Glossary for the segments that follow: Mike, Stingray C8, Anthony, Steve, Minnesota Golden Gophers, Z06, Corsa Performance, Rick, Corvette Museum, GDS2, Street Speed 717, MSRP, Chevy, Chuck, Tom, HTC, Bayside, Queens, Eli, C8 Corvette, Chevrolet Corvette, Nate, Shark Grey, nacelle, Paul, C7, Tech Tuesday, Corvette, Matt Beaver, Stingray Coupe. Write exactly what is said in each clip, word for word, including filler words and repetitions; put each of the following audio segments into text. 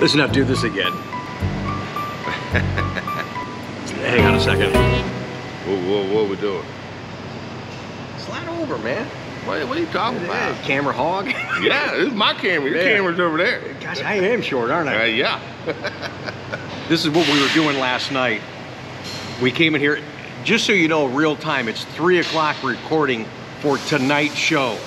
Let's not do this again. Hang on a second. Whoa, whoa, whoa, we're doing. Slide over, man. What, what are you talking uh, about? Camera hog? Yeah, this is my camera. Your yeah. camera's over there. Gosh, I am short, aren't I? Uh, yeah. This is what we were doing last night. We came in here, just so you know, real time, it's three o'clock recording for tonight's show.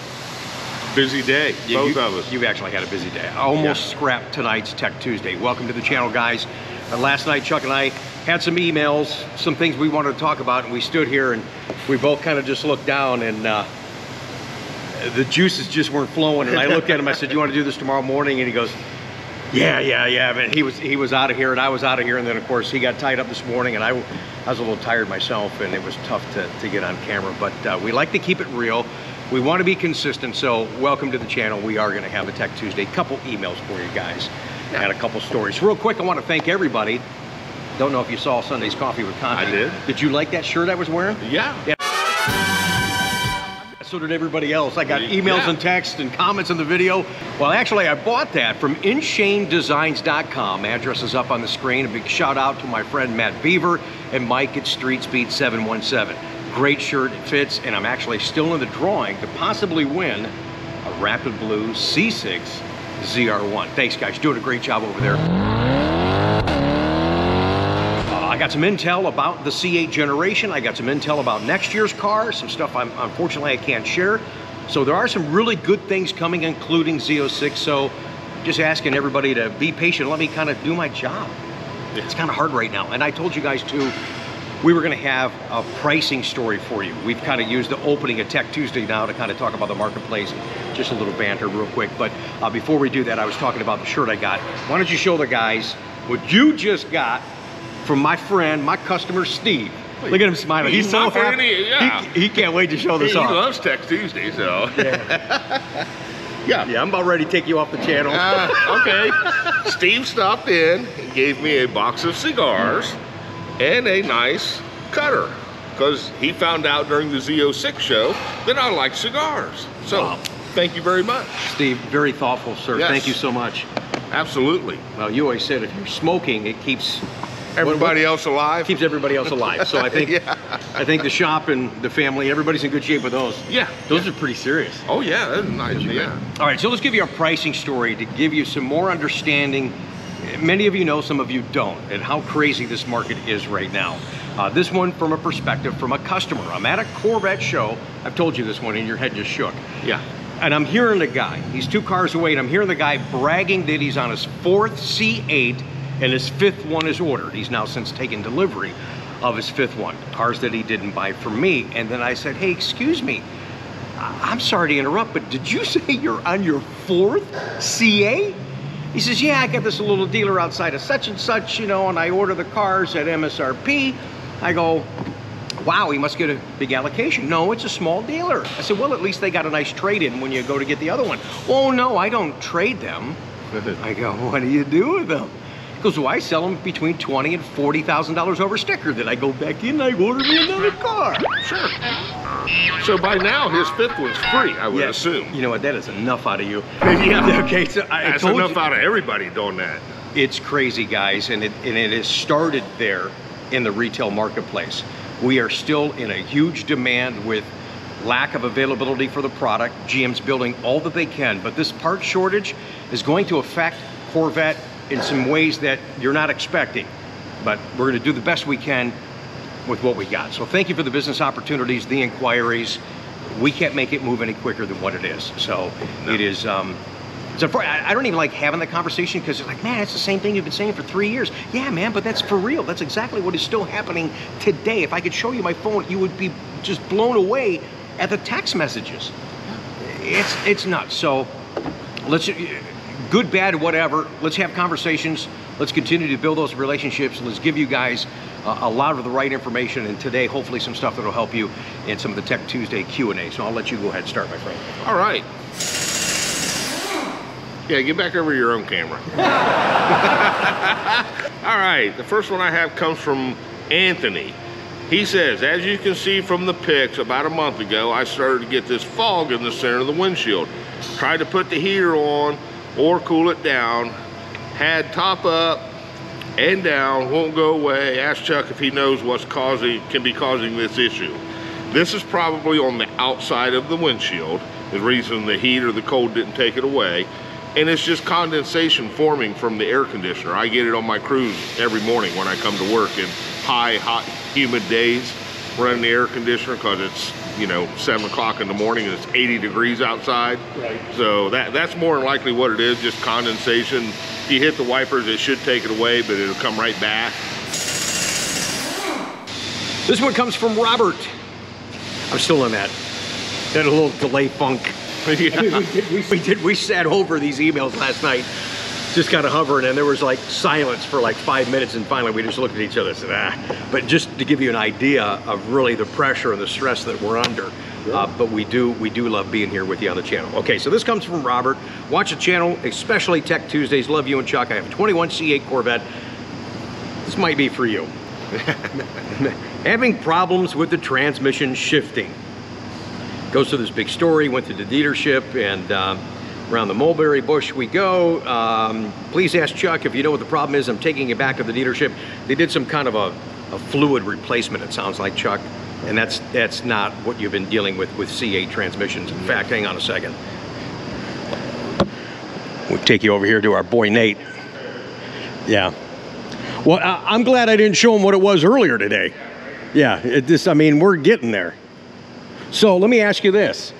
Busy day, yeah, both you, of us. You've actually had a busy day. I almost yeah. scrapped tonight's Tech Tuesday. Welcome to the channel, guys. Uh, last night, Chuck and I had some emails, some things we wanted to talk about, and we stood here and we both kind of just looked down and uh, the juices just weren't flowing. And I looked at him, I said, you want to do this tomorrow morning? And he goes, yeah, yeah, yeah. And he was, he was out of here and I was out of here. And then of course he got tied up this morning and I, I was a little tired myself and it was tough to, to get on camera, but uh, we like to keep it real. We want to be consistent, so welcome to the channel. We are going to have a Tech Tuesday. Couple emails for you guys and a couple stories. Real quick, I want to thank everybody. Don't know if you saw Sunday's Coffee with Conti. I did. Did you like that shirt I was wearing? Yeah. yeah. So did everybody else. I got emails yeah. and texts and comments in the video. Well, actually, I bought that from In Shane Designs dot com. Address is up on the screen. A big shout out to my friend Matt Beaver and Mike at Street Speed seven one seven. Great shirt, it fits, and I'm actually still in the drawing to possibly win a Rapid Blue C six Z R one. Thanks, guys. Doing a great job over there. Uh, I got some intel about the C eight generation. I got some intel about next year's car, some stuff I'm, unfortunately I can't share. So there are some really good things coming, including Z oh six. So just asking everybody to be patient. Let me kind of do my job. It's kind of hard right now. And I told you guys, too, we were going to have a pricing story for you. We've kind of used the opening of Tech Tuesday now to kind of talk about the marketplace, and just a little banter real quick. But uh, before we do that, I was talking about the shirt I got. Why don't you show the guys what you just got from my friend, my customer, Steve. Well, look at him smiling. He's, he's so happy. Any, yeah. he, he can't wait to show this he, off. He loves Tech Tuesday, so. Yeah. Yeah. Yeah, I'm about ready to take you off the channel. Uh, okay. Steve stopped in and gave me a box of cigars. And a nice cutter, because he found out during the Z oh six show that I like cigars. So wow. Thank you very much. Steve, very thoughtful, sir. Yes. Thank you so much. Absolutely. Well, you always said if you're smoking, it keeps everybody what, what, else alive. Keeps everybody else alive. So I think yeah. I think the shop and the family, everybody's in good shape with those. Yeah. Those yeah. are pretty serious. Oh yeah, that's nice. Yeah. All right, so let's give you a pricing story to give you some more understanding. Many of you know, some of you don't, and how crazy this market is right now. Uh, this one from a perspective from a customer. I'm at a Corvette show. I've told you this one and your head just shook. Yeah. And I'm hearing the guy, he's two cars away, and I'm hearing the guy bragging that he's on his fourth C eight and his fifth one is ordered. He's now since taken delivery of his fifth one, cars that he didn't buy from me. And then I said, hey, excuse me, I'm sorry to interrupt, but did you say you're on your fourth C eight? He says, yeah, I got this little dealer outside of such and such, you know, and I order the cars at M S R P. I go, wow, he must get a big allocation. No, it's a small dealer. I said, well, at least they got a nice trade-in when you go to get the other one. Oh, no, I don't trade them. I go, what do you do with them? He goes, well, I sell them between twenty thousand dollars and forty thousand dollars over sticker. Then I go back in and I order me another car. Sure. So by now, his fifth one's free, I would yes. assume. You know what, that is enough out of you. Yeah. Okay, so I That's told enough you, out of everybody doing that. It's crazy, guys, and it, and it has started there in the retail marketplace. We are still in a huge demand with lack of availability for the product. G M's building all that they can, but this part shortage is going to affect Corvette in some ways that you're not expecting, but we're gonna do the best we can with what we got. So thank you for the business opportunities, the inquiries. We can't make it move any quicker than what it is. So no. it is, um, it's a, I don't even like having the conversation because it's like, man, it's the same thing you've been saying for three years. Yeah, man, but that's for real. That's exactly what is still happening today. If I could show you my phone, you would be just blown away at the text messages. It's, it's nuts. So let's, good, bad, whatever, let's have conversations. Let's continue to build those relationships. Let's give you guys uh, a lot of the right information, and today, hopefully, some stuff that'll help you in some of the Tech Tuesday Q and A. So I'll let you go ahead and start, my friend. All right. Yeah, get back over your own camera. All right, the first one I have comes from Anthony. He says, as you can see from the pics, about a month ago, I started to get this fog in the center of the windshield. Tried to put the heater on or cool it down. Had top up and down, won't go away. Ask Chuck if he knows what's causing, can be causing this issue. This is probably on the outside of the windshield, the reason the heat or the cold didn't take it away. And it's just condensation forming from the air conditioner. I get it on my cruise every morning when I come to work in high, hot, humid days, running the air conditioner because it's, you know, seven o'clock in the morning and it's eighty degrees outside. Right. So that, that's more than likely what it is, just condensation. If you hit the wipers, it should take it away, but it'll come right back. This one comes from Robert. I'm still in that, that little delay funk. Yeah. I mean, we, did, we, we did, we sat over these emails last night, just kind of hovering, and there was like silence for like five minutes, and finally we just looked at each other and said, ah. But just to give you an idea of really the pressure and the stress that we're under. Yeah. Uh, but we do, we do love being here with you on the channel. Okay, so this comes from Robert. Watch the channel, especially Tech Tuesdays. Love you and Chuck. I have a twenty-one C eight Corvette. This might be for you. Having problems with the transmission shifting. Goes through this big story, went to the dealership, and uh, around the mulberry bush we go. Um, please ask Chuck if you know what the problem is. I'm taking it back to the dealership. They did some kind of a, a fluid replacement, it sounds like, Chuck. And that's that's not what you've been dealing with with C eight transmissions. In fact, hang on a second. We'll take you over here to our boy Nate. Yeah. Well, I, I'm glad I didn't show him what it was earlier today. Yeah, it just, I mean, we're getting there. So let me ask you this.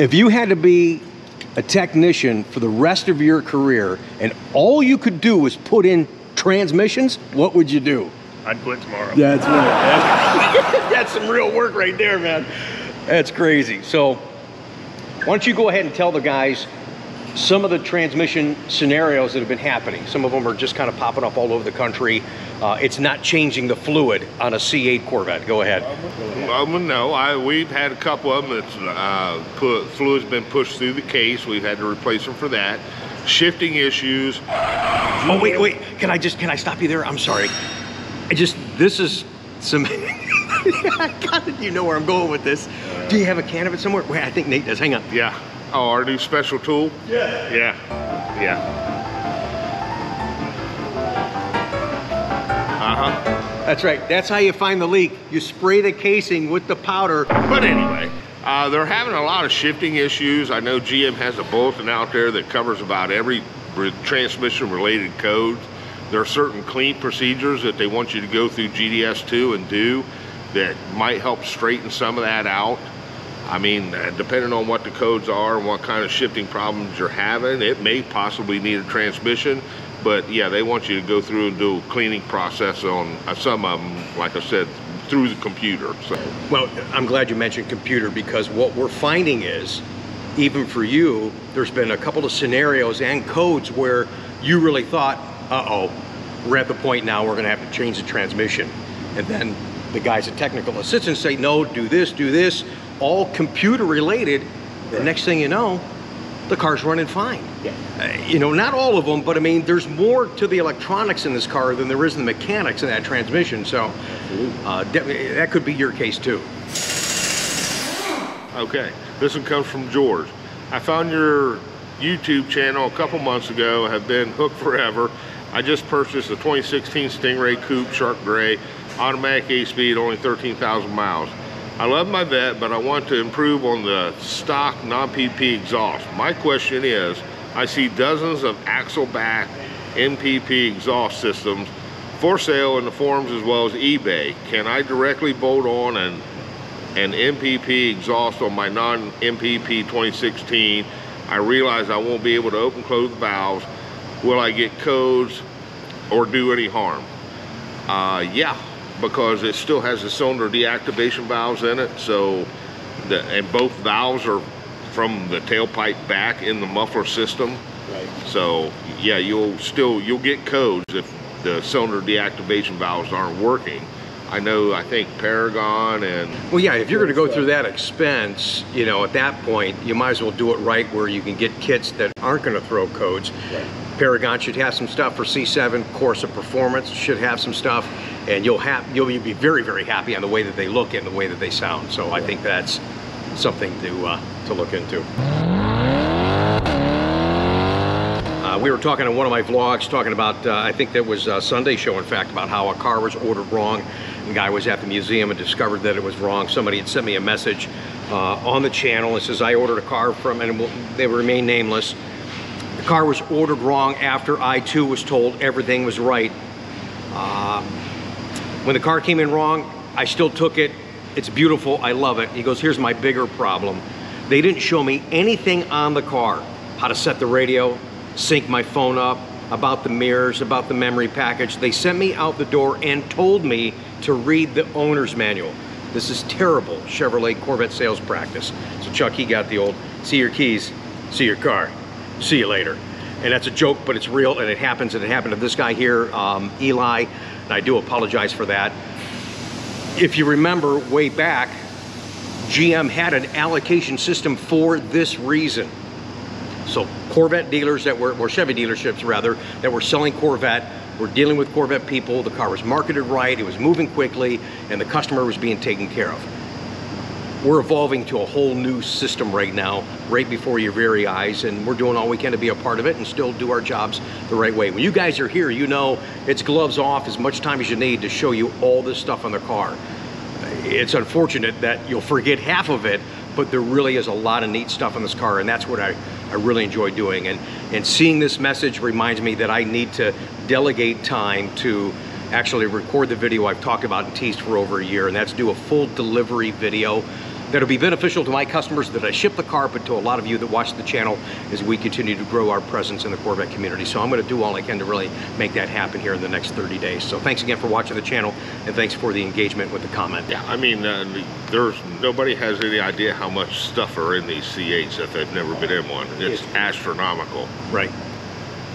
If you had to be a technician for the rest of your career and all you could do was put in transmissions, what would you do? I'd quit tomorrow. That's right. That's some real work right there, man. That's crazy. So why don't you go ahead and tell the guys some of the transmission scenarios that have been happening. Some of them are just kind of popping up all over the country. Uh, it's not changing the fluid on a C eight Corvette. Go ahead. Um, no, I, we've had a couple of them that's uh, put, fluid's been pushed through the case. We've had to replace them for that. Shifting issues. Oh, wait, wait. Can I just, can I stop you there? I'm sorry. I just, this is some... I got it. You know where I'm going with this. Uh, do you have a can of it somewhere? Wait, I think Nate does. Hang on. Yeah. Oh, our new special tool? Yeah. Yeah. Yeah. Uh-huh. That's right. That's how you find the leak. You spray the casing with the powder. But anyway, uh, they're having a lot of shifting issues. I know G M has a bulletin out there that covers about every re transmission-related code. There are certain clean procedures that they want you to go through G D S two and do that might help straighten some of that out. I mean, depending on what the codes are and what kind of shifting problems you're having, it may possibly need a transmission. But yeah, they want you to go through and do a cleaning process on some of them, like I said, through the computer. So. Well, I'm glad you mentioned computer, because what we're finding is, even for you, there's been a couple of scenarios and codes where you really thought, uh-oh, we're at the point now we're gonna have to change the transmission. And then the guys at technical assistance say, no, do this, do this. All computer related. The next thing you know, the car's running fine. Yeah. Uh, you know, not all of them, but I mean, there's more to the electronics in this car than there is in the mechanics in that transmission. So uh, that could be your case too. Okay, this one comes from George. I found your YouTube channel a couple months ago. Have been hooked forever. I just purchased a twenty sixteen Stingray Coupe, Shark Grey, automatic eight speed, only thirteen thousand miles. I love my Vet, but I want to improve on the stock non P P exhaust. My question is, I see dozens of axle back M P P exhaust systems for sale in the forums as well as eBay. Can I directly bolt on an, an M P P exhaust on my non M P P twenty sixteen? I realize I won't be able to open close valves. Will I get codes or do any harm? Uh, yeah. Because it still has the cylinder deactivation valves in it, so the, and both valves are from the tailpipe back in the muffler system. Right. So yeah, you'll still you'll get codes if the cylinder deactivation valves aren't working. I know, I think Paragon and well, yeah, if you're going to go through that expense, you know, at that point you might as well do it right where you can get kits that aren't going to throw codes. Right. Paragon should have some stuff for C seven. Corsa Performance should have some stuff. and you'll have you'll be very, very happy on the way that they look and the way that they sound. So I think that's something to uh, to look into. Uh, we were talking on one of my vlogs, talking about uh, I think that was a Sunday show, in fact, about how a car was ordered wrong. The guy was at the museum and discovered that it was wrong. Somebody had sent me a message uh, on the channel. It says I ordered a car from, and they remain nameless. The car was ordered wrong after I too was told everything was right. Uh, when the car came in wrong, I still took it. It's beautiful, I love it. He goes, here's my bigger problem. They didn't show me anything on the car. How to set the radio, sync my phone up, about the mirrors, about the memory package. They sent me out the door and told me to read the owner's manual. This is terrible Chevrolet Corvette sales practice. So Chuck, he got the old, see your keys, see your car. See you later. And that's a joke, but it's real, and it happens, and it happened to this guy here, um, Eli, and I do apologize for that. If you remember way back, G M had an allocation system for this reason. So Corvette dealers that were, or Chevy dealerships rather, that were selling Corvette, were dealing with Corvette people, the car was marketed right, it was moving quickly, and the customer was being taken care of. We're evolving to a whole new system right now, right before your very eyes, and we're doing all we can to be a part of it and still do our jobs the right way. When you guys are here, you know it's gloves off, as much time as you need to show you all this stuff on the car. It's unfortunate that you'll forget half of it, but there really is a lot of neat stuff on this car, and that's what I, I really enjoy doing. And, and seeing this message reminds me that I need to delegate time to actually record the video I've talked about and teased for over a year, and that's do a full delivery video that'll be beneficial to my customers that I ship the car, but to a lot of you that watch the channel as we continue to grow our presence in the Corvette community. So I'm gonna do all I can to really make that happen here in the next thirty days. So thanks again for watching the channel, and thanks for the engagement with the comment. Yeah, I mean, uh, there's nobody has any idea how much stuff are in these C eights if they've never been in one. It's, it's astronomical. Right.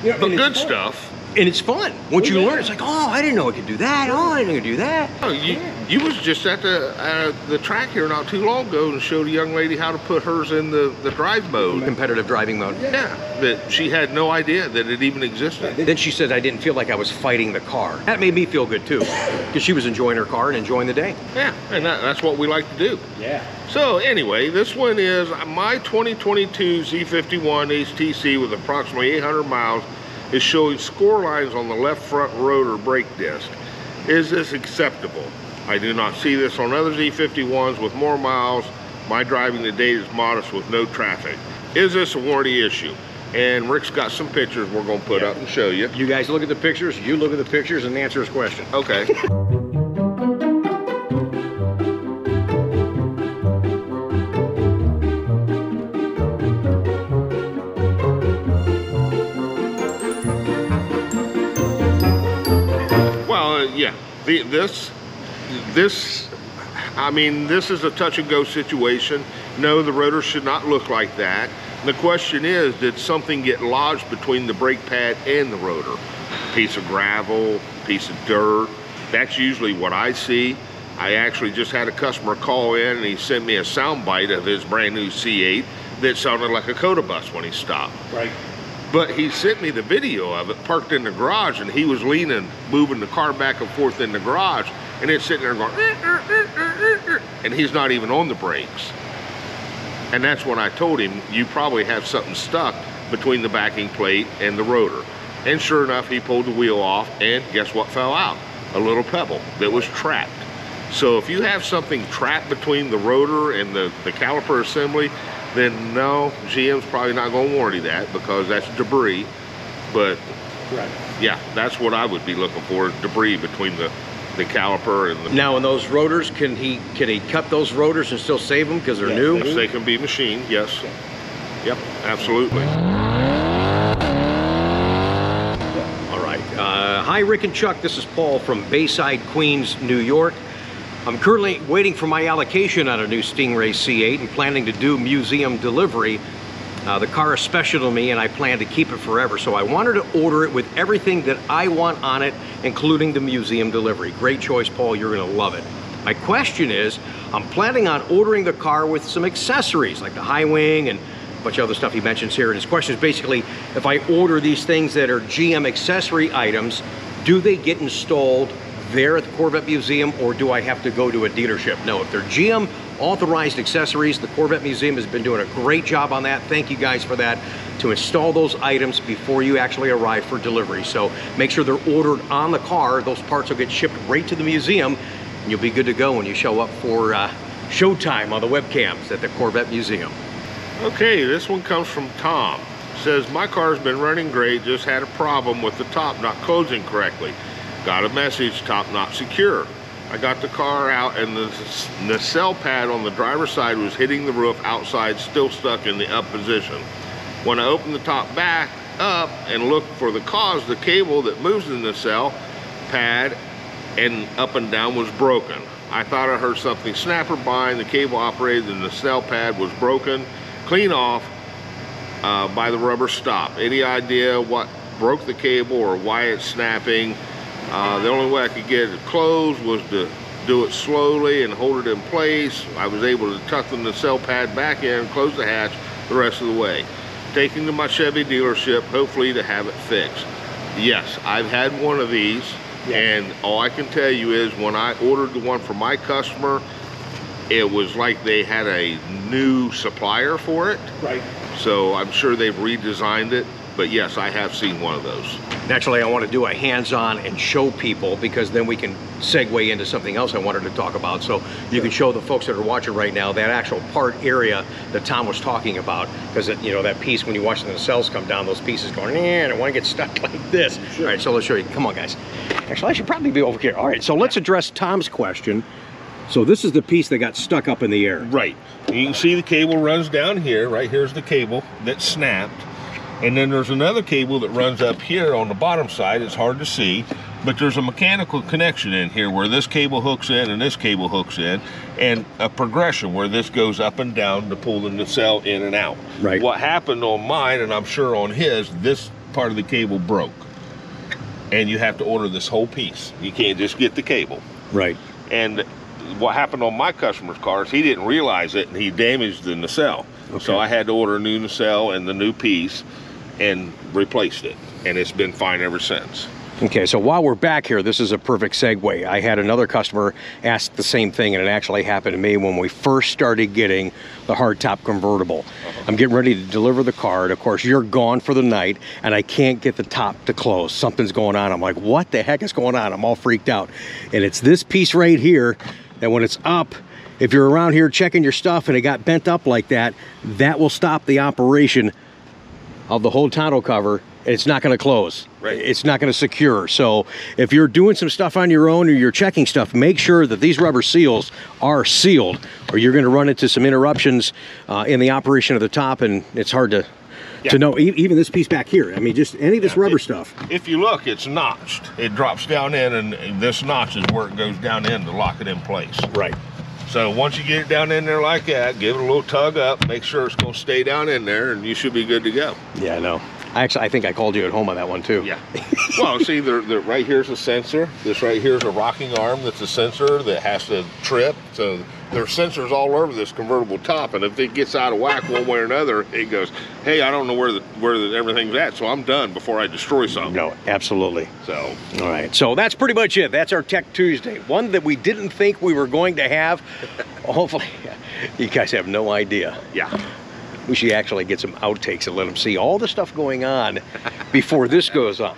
Yeah, the good stuff. And it's fun. Once you learn, it's like, oh, I didn't know I could do that. Oh, I didn't know I could do that. Oh, you, you was just at the uh, the track here not too long ago and showed a young lady how to put hers in the, the drive mode. Competitive driving mode. Yeah, but she had no idea that it even existed. Then she said, I didn't feel like I was fighting the car. That made me feel good too, because she was enjoying her car and enjoying the day. Yeah, and that, that's what we like to do. Yeah. So anyway, this one is my twenty twenty-two Z fifty-one H T C with approximately eight hundred miles. Is showing score lines on the left front rotor brake disc. Is this acceptable? I do not see this on other Z fifty-ones with more miles. My driving to date is modest with no traffic. Is this a warranty issue? And Rick's got some pictures we're gonna put yeah. up and show you. You guys look at the pictures, you look at the pictures and answer his question. Okay. Yeah, the, this, this, I mean, this is a touch and go situation. No, the rotor should not look like that. The question is, did something get lodged between the brake pad and the rotor? Piece of gravel, piece of dirt. That's usually what I see. I actually just had a customer call in and he sent me a sound bite of his brand new C eight that sounded like a Coda bus when he stopped. Right. But he sent me the video of it parked in the garage, and he was leaning, moving the car back and forth in the garage, and it's sitting there going, er, er, er, er, and he's not even on the brakes. And that's when I told him, you probably have something stuck between the backing plate and the rotor. And sure enough, he pulled the wheel off, and guess what fell out? A little pebble that was trapped. So if you have something trapped between the rotor and the, the caliper assembly, then no, G M's probably not going to warranty that because that's debris. But right. yeah, that's what I would be looking for, debris between the, the caliper and the... Now in those rotors, can he can he cut those rotors and still save them because they're yeah, new? If they can be machined, yes. Okay. Yep, absolutely. All right, uh, hi Rick and Chuck, this is Paul from Bayside, Queens, New York. I'm currently waiting for my allocation on a new Stingray C eight and planning to do museum delivery. Uh, the car is special to me and I plan to keep it forever, so I wanted to order it with everything that I want on it, including the museum delivery. Great choice, Paul, you're gonna love it. My question is, I'm planning on ordering the car with some accessories, like the high wing and a bunch of other stuff he mentions here. And his question is basically, if I order these things that are G M accessory items, do they get installed there at the Corvette Museum, or do I have to go to a dealership? No, if they're G M authorized accessories, the Corvette Museum has been doing a great job on that. Thank you guys for that, to install those items before you actually arrive for delivery. So make sure they're ordered on the car. Those parts will get shipped right to the museum, and you'll be good to go when you show up for uh, showtime on the webcams at the Corvette Museum. Okay, this one comes from Tom. It says, my car's been running great, just had a problem with the top not closing correctly. Got a message, top not secure. I got the car out and the nacelle pad on the driver's side was hitting the roof outside, still stuck in the up position. When I opened the top back up and looked for the cause, the cable that moves the nacelle pad and up and down was broken. I thought I heard something snap or bind. The cable operated and the nacelle pad was broken clean off uh, by the rubber stop. Any idea what broke the cable or why it's snapping? Uh, the only way I could get it closed was to do it slowly and hold it in place. I was able to tuck the nacelle pad back in and close the hatch the rest of the way. Taking to my Chevy dealership, hopefully to have it fixed. Yes, I've had one of these, yeah. And all I can tell you is when I ordered the one for my customer, it was like they had a new supplier for it. Right. So I'm sure they've redesigned it. But yes, I have seen one of those. Naturally, I want to do a hands-on and show people, because then we can segue into something else I wanted to talk about. So you can show the folks that are watching right now that actual part area that Tom was talking about, because you know that piece when you watch the nacelles come down, those pieces going, and I want to get stuck like this. Sure. All right, so let's show you. Come on, guys. Actually, I should probably be over here. All right, so let's address Tom's question. So this is the piece that got stuck up in the air. Right. You can see the cable runs down here. Right here's the cable that snapped. And then there's another cable that runs up here on the bottom side. It's hard to see, but there's a mechanical connection in here where this cable hooks in and this cable hooks in, and a progression where this goes up and down to pull the nacelle in and out. Right. What happened on mine, and I'm sure on his, this part of the cable broke. And you have to order this whole piece. You can't just get the cable. Right. And what happened on my customer's car is he didn't realize it, and he damaged the nacelle. Okay. So I had to order a new nacelle and the new piece and replaced it, and it's been fine ever since. Okay, so while we're back here, this is a perfect segue. I had another customer ask the same thing, and it actually happened to me when we first started getting the hardtop convertible. Uh-huh. I'm getting ready to deliver the car, and of course you're gone for the night, and I can't get the top to close. Something's going on. I'm like, what the heck is going on? I'm all freaked out. And it's this piece right here that when it's up, if you're around here checking your stuff and it got bent up like that, that will stop the operation of the whole tonneau cover, and it's not gonna close. Right. It's not gonna secure. So if you're doing some stuff on your own or you're checking stuff, make sure that these rubber seals are sealed, or you're gonna run into some interruptions uh, in the operation of the top, and it's hard to, yeah. to know, e even this piece back here. I mean, just any of this yeah, rubber if, stuff. If you look, it's notched. It drops down in, and this notch is where it goes down in to lock it in place. Right. So once you get it down in there like that, give it a little tug up, make sure it's gonna stay down in there, and you should be good to go. Yeah, I know. Actually, I think I called you at home on that one too. Yeah. Well, see, they're, they're, right here's a sensor. This right here's a rocking arm that's a sensor that has to trip. So there's sensors all over this convertible top, and if it gets out of whack one way or another, it goes, hey, I don't know where the, where the, everything's at, so I'm done before I destroy something. No, absolutely. So. All right, so that's pretty much it. That's our Tech Tuesday. One that we didn't think we were going to have. Hopefully, you guys have no idea. Yeah. We should actually get some outtakes and let them see all the stuff going on before this goes up.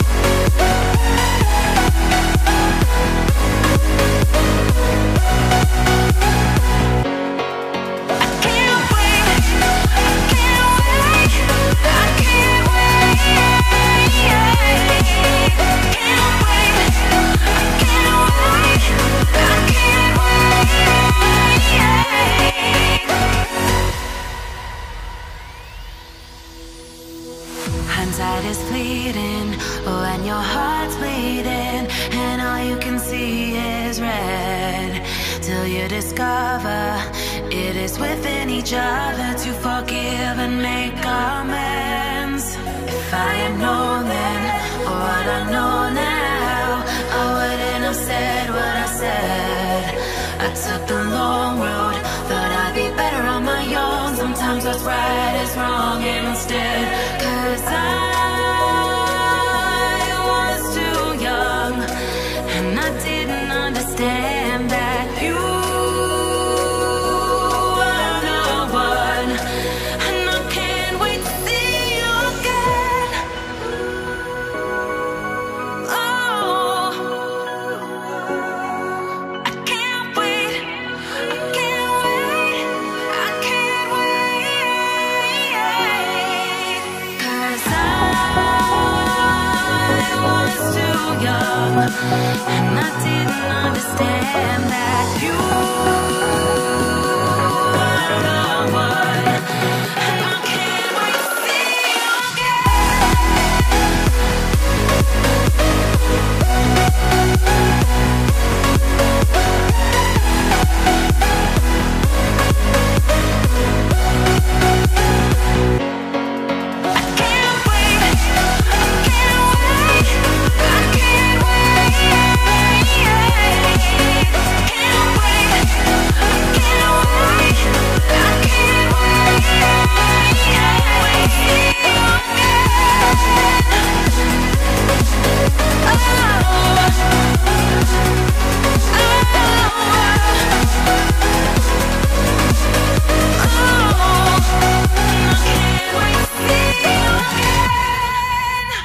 We'll be right back. side is bleeding when your heart's bleeding, and all you can see is red, till you discover it is within each other to forgive and make amends. If I had known then or what I know now, I wouldn't have said what I said. I took the long road, thought I'd be better on my own. Sometimes what's right is wrong instead. Cause I was too young, and I didn't understand that you were the one, and I can't wait to see you again. Oh, I can't wait, I can't wait, I can't wait. Cause I was too young, and I didn't understand that you